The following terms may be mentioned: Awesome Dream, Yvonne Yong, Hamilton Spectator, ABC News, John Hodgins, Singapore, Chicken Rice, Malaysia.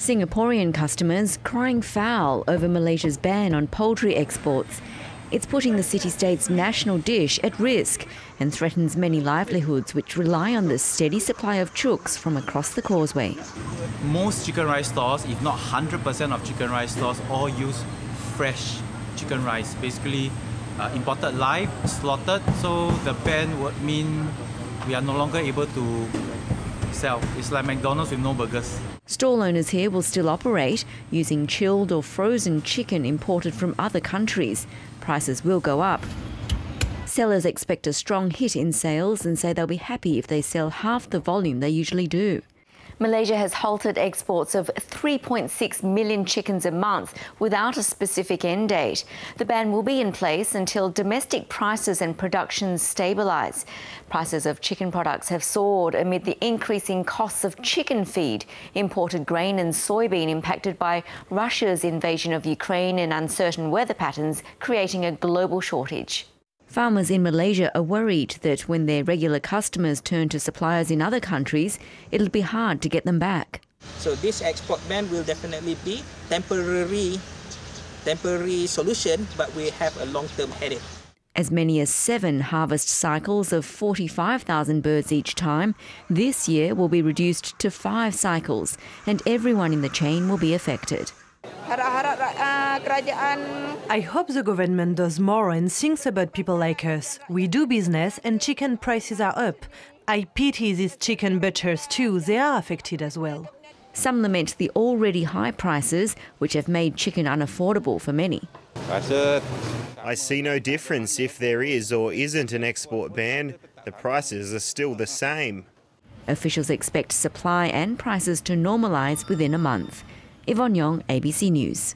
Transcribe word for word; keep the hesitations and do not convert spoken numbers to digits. Singaporean customers crying foul over Malaysia's ban on poultry exports. It's putting the city-state's national dish at risk and threatens many livelihoods which rely on the steady supply of chooks from across the causeway. Most chicken rice stores, if not one hundred percent of chicken rice stores, all use fresh chicken rice, basically uh, imported live, slaughtered, so the ban would mean we are no longer able to sell. It's like McDonald's with no burgers. Stall owners here will still operate using chilled or frozen chicken imported from other countries. Prices will go up. Sellers expect a strong hit in sales and say they'll be happy if they sell half the volume they usually do. Malaysia has halted exports of three point six million chickens a month without a specific end date. The ban will be in place until domestic prices and production stabilise. Prices of chicken products have soared amid the increasing costs of chicken feed, imported grain and soybean impacted by Russia's invasion of Ukraine and uncertain weather patterns, creating a global shortage. Farmers in Malaysia are worried that when their regular customers turn to suppliers in other countries, it'll be hard to get them back. So this export ban will definitely be temporary, temporary solution, but we have a long-term headache. As many as seven harvest cycles of forty-five thousand birds each time, this year will be reduced to five cycles, and everyone in the chain will be affected. I hope the government does more and thinks about people like us. We do business and chicken prices are up. I pity these chicken butchers too, they are affected as well. Some lament the already high prices which have made chicken unaffordable for many. That's it. I see no difference if there is or isn't an export ban. The prices are still the same. Officials expect supply and prices to normalise within a month. Yvonne Yong, A B C News.